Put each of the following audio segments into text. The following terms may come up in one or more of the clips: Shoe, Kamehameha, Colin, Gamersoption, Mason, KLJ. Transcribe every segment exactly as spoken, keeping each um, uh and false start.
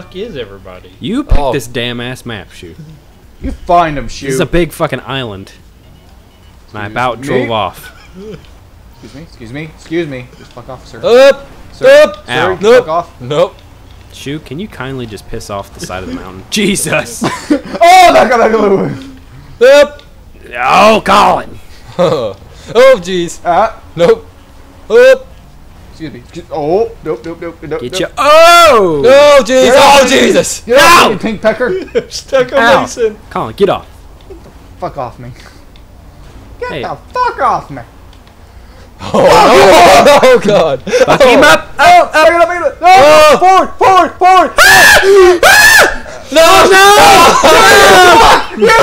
fuck is everybody? You picked oh. this damn ass map, Shoe. You find them, Shoe. This is a big fucking island. Excuse and I about me. drove off. Excuse me, excuse me, excuse me. Just fuck off, sir. Up! Sir, up! Sir, Ow. Nope. Fuck off. Nope. Shoe, can you kindly just piss off the side of the mountain? Jesus! Oh, that got a glue! Up! Oh, Colin! Oh, jeez. Ah. Uh, nope. Up! Excuse me. Oh, nope, nope, nope, nope. Get nope. you. Oh! Oh, jeez! Oh, Jesus! Get off me, you pink pecker! Stuck on Mason. Colin, get off. Get the fuck off me. Get hey. the fuck off me. Oh, oh, oh, oh God! Fuck oh. him up! Oh, up! Bring it up, bring it up. Oh, oh. Forward, forward, forward! Ah! No, no! Oh, no. You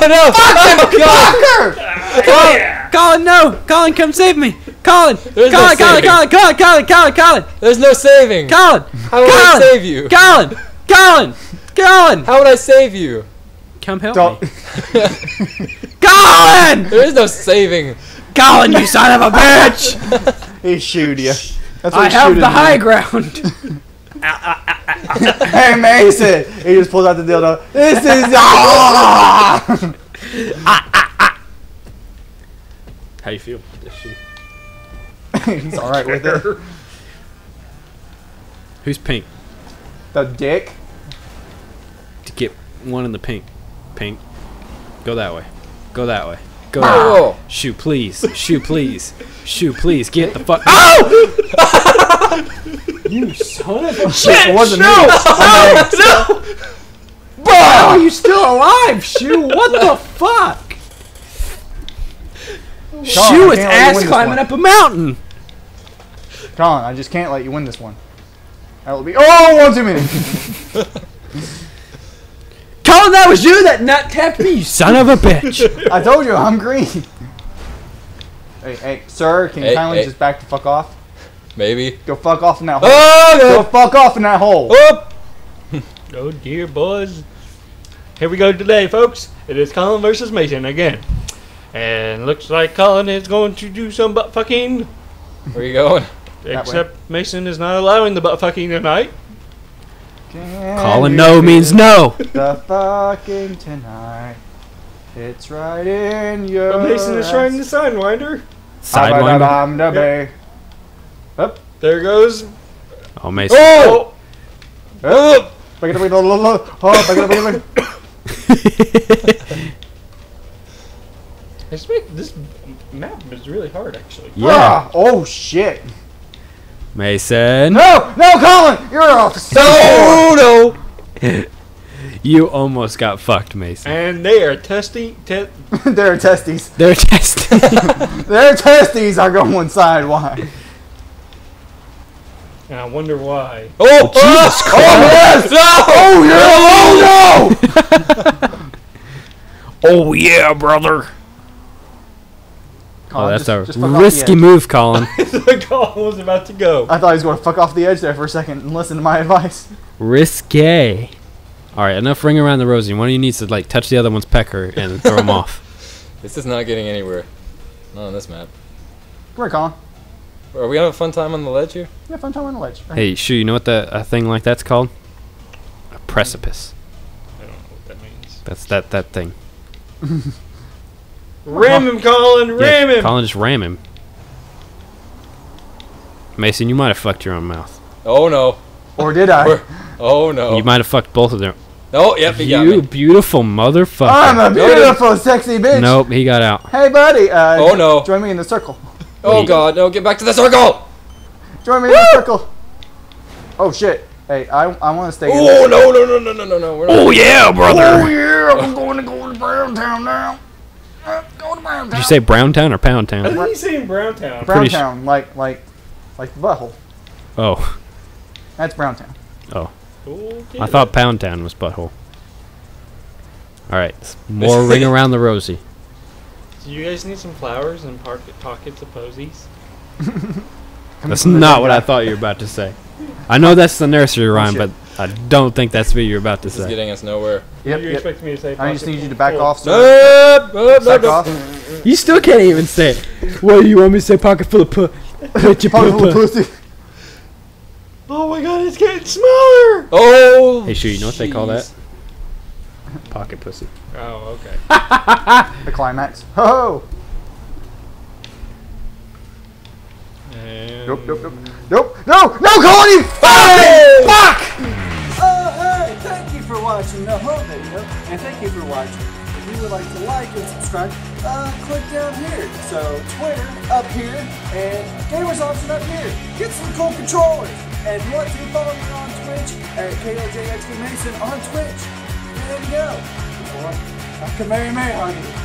fucking no, no. fucking oh, God. Colin, yeah. Colin, no! Colin, come save me! Colin! There's Colin, no Colin, Colin, Colin, Colin, Colin, Colin! There's no saving! Colin! How would Colin, I save you? Colin! Colin! Colin! How would I save you? Come help Don't. me. Colin! There is no saving. Colin, you son of a bitch! He shoot you. That's I have the high ground. Hey, Mason! He just pulls out the dildo. This is... Ah! ah, ah. How you feel? He's alright with it. Who's pink? The dick? To get one in the pink. Pink. Go that way. Go that way. Go that oh. way. Shoe, please. Shoe, please. Shoe, please. Get the fuck. Oh! You son of a shit! It wasn't no! me. Oh, no! Bro, are you still alive, Shoe? What the fuck? Colin, Shoe is ass climbing up a mountain. Colin, I just can't let you win this one. That will be oh one too many. Colin, that was you that nut tapped me, you son of a bitch. I told you I'm green. Hey, hey, sir, can you hey, kindly hey. just back the fuck off? Maybe. Go fuck off in that hole. Oh, no. Go fuck off in that hole. Oh. Oh dear, boys. Here we go today, folks. It is Colin versus Mason again. And looks like Colin is going to do some butt fucking. Where are you going? Except Mason is not allowing the butt fucking tonight. Can Colin no means no. The fucking tonight. It's right in your. But Mason is trying the sidewinder. Sidewinder. Yep. Up there goes. Oh Mason. Oh. Oh. This map is really hard, actually. Yeah. Ah, oh shit. Mason. No, no, Colin, you're off. So no. You almost got fucked, Mason. And they are testy. Te They're testes. They're testy. Their testes are going sidewise. And I wonder why. Oh, oh Jesus oh, Christ! Oh yes! No! Oh, you're alone. No. Oh yeah, brother. Oh, that's just, a just risky move, Colin. Colin was about to go. I thought he was going to fuck off the edge there for a second and listen to my advice. Risque. All right, enough ring around the rosy. One of you needs to like touch the other one's pecker and throw him off. This is not getting anywhere. Not on this map. Come here, Colin. Are we having a fun time on the ledge here? Yeah, fun time on the ledge. Right. Hey, Shoe, you know what that a thing like that's called? A precipice. I don't know what that means. That's that that thing. Ram him, Colin! Ram yeah, him! Colin, just ram him. Mason, you might have fucked your own mouth. Oh, no. Or did I? Or, oh, no. You might have fucked both of them. Oh, yep, he you got me. You beautiful motherfucker. I'm a beautiful, nope. sexy bitch. Nope, he got out. Hey, buddy. Uh, oh, no. Join me in the circle. Oh, he, God, no. Get back to the circle! Join me Woo! in the circle. Oh, shit. Hey, I, I want to stay in Oh, no, no, no, no, no, no, no. Oh, yeah, brother. Oh, yeah. I'm going to go to Brown Town now. Go to Brown Town. Did you say Brown Town or Pound Town? I think you saying Brown Town. Brown Town, like, like, like the butthole. Oh. That's Brown Town. Oh. Okay. I thought Pound Town was butthole. Alright, more ring around the rosy. Do you guys need some flowers and pockets of posies? That's not what I thought you were about to say. I know that's the nursery rhyme, but I don't think that's what you're about to this say. This is getting us nowhere. Yep, You're yep. expecting me to say I just need you to back cool. off. So uh, uh, back uh, off. You still can't even say it. What do you want me to say? Pocket full of pussy. Pocket full of pussy. Oh my god, it's getting smaller! Oh! Hey, Shoe, you know what they call that? Pocket pussy. Oh, okay. The climax. Ho ho! And nope, nope, nope. Nope, no! No, Colin, you fucking fuck! Uh, hey, thank you for watching the whole video, and thank you for watching. If you would like to like and subscribe, uh, click down here. So, Twitter up here, and Gamersoption up here. Get some cool controllers. And if you want to follow me on Twitch, at K L J Mason on Twitch. There you go. Before I Kamehameha on you.